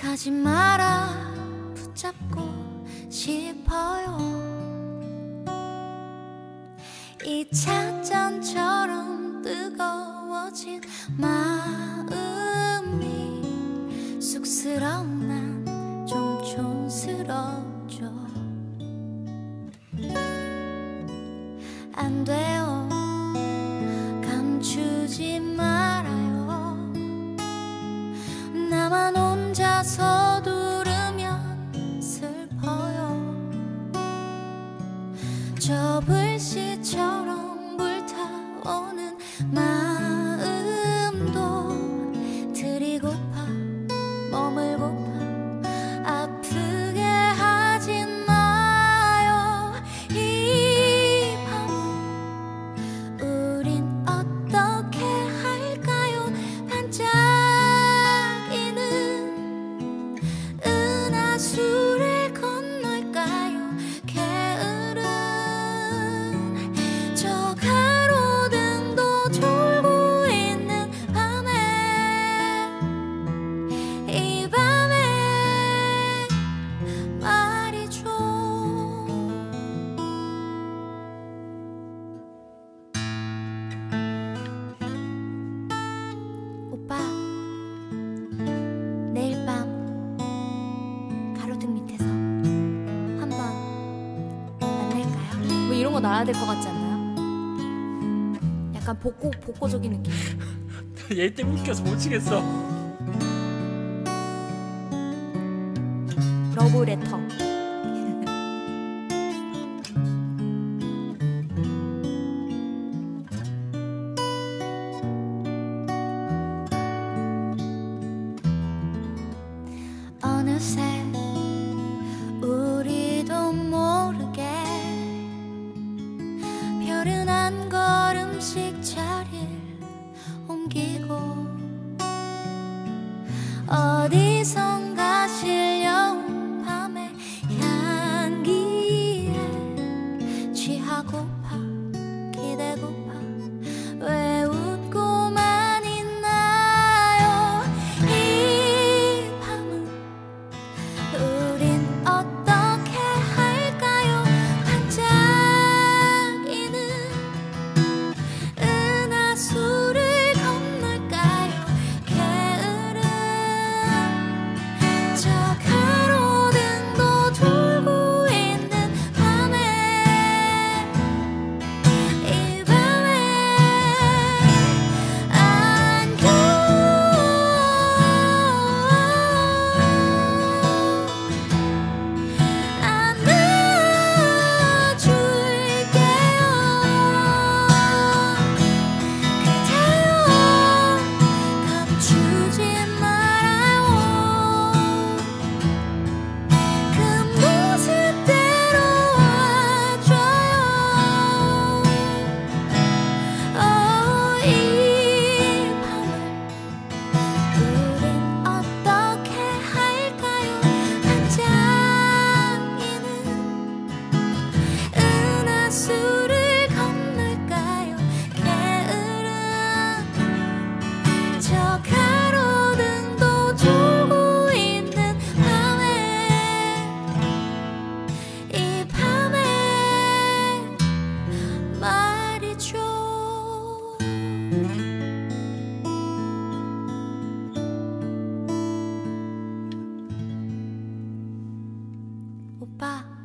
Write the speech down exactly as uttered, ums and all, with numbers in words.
가지 마라 붙잡고 싶어요. 이 차전처럼 뜨거워진 마음이 쑥스러운 난 좀 촌스럽죠. 안 돼요. 감추지 말아요. 나만 혼자 서두르면 슬퍼요. 저 불씨처럼 불타오는 마음도 드리고파 머물고파 아프게 하지 마요. 이 밤 우린 어떻게 할까요? 반짝이는 은하수 나야 될 것 같지 않나요? 약간 복고, 복고적인 느낌. 얘 때문에 웃겨서 못 치겠어. 러브레터. 어느새 우리도 모르게 별은 한 걸음씩 자리를 옮기고 어디선가 실려온 밤의 향기에 취하고파 기대고파 왜 웃고만 있나요? 이 밤은 우린 어떻게 할까요? 반짝 오빠.